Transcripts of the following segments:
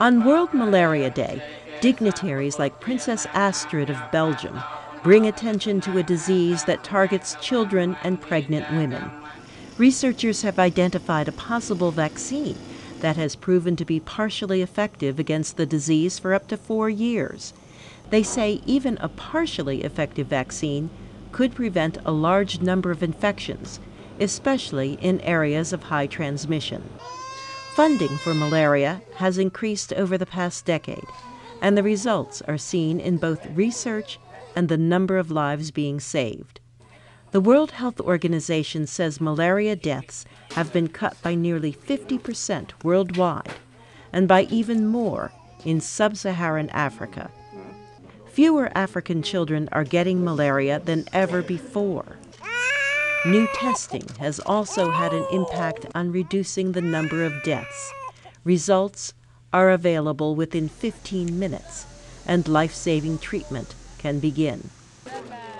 On World Malaria Day, dignitaries like Princess Astrid of Belgium bring attention to a disease that targets children and pregnant women. Researchers have identified a possible vaccine that has proven to be partially effective against the disease for up to 4 years. They say even a partially effective vaccine could prevent a large number of infections, especially in areas of high transmission. Funding for malaria has increased over the past decade, and the results are seen in both research and the number of lives being saved. The World Health Organization says malaria deaths have been cut by nearly 50% worldwide, and by even more in sub-Saharan Africa. Fewer African children are getting malaria than ever before. New testing has also had an impact on reducing the number of deaths. Results are available within 15 minutes, and life-saving treatment can begin.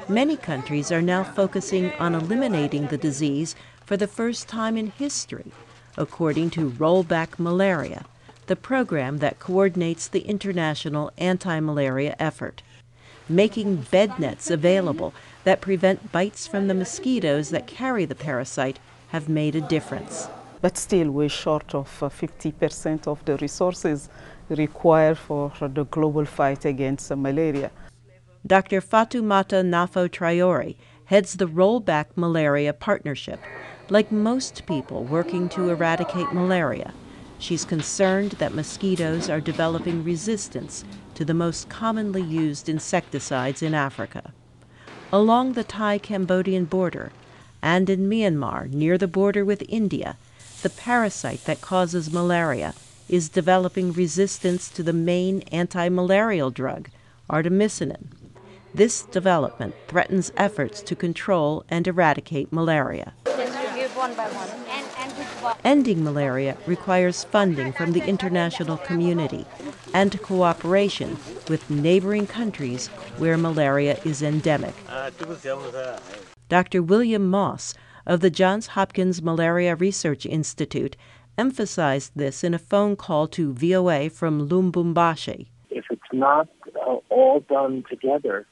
Many countries are now focusing on eliminating the disease for the first time in history, according to Rollback Malaria, the program that coordinates the international anti-malaria effort. Making bed nets available that prevent bites from the mosquitoes that carry the parasite have made a difference. But still we're short of 50% of the resources required for the global fight against malaria. Dr. Fatoumata Nafo-Traoré heads the Rollback Malaria Partnership. Like most people working to eradicate malaria, she's concerned that mosquitoes are developing resistance to the most commonly used insecticides in Africa. Along the Thai-Cambodian border and in Myanmar, near the border with India, the parasite that causes malaria is developing resistance to the main anti-malarial drug, artemisinin. This development threatens efforts to control and eradicate malaria. Ending malaria requires funding from the international community and cooperation with neighboring countries where malaria is endemic. Dr. William Moss of the Johns Hopkins Malaria Research Institute emphasized this in a phone call to VOA from Lubumbashi. If it's not all done together,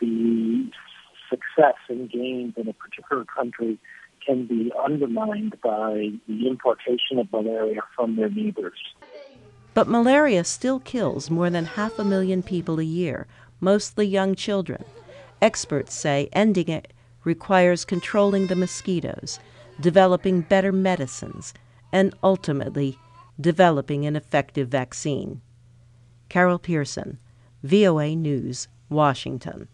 the success and gains in a particular country can be undermined by the importation of malaria from their neighbors. But malaria still kills more than 500,000 people a year, mostly young children. Experts say ending it requires controlling the mosquitoes, developing better medicines, and ultimately developing an effective vaccine. Carol Pearson, VOA News, Washington.